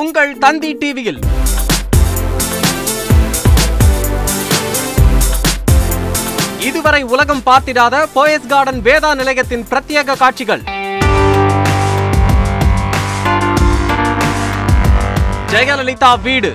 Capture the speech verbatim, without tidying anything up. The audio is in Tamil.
உங்கள் தந்தி டிவியில். இதுவரை உலகம் பார்த்திடாத போயஸ் கார்டன் வேதா நிலையத்தின் பிரத்யேக காட்சிகள். ஜெயலலிதா வீடு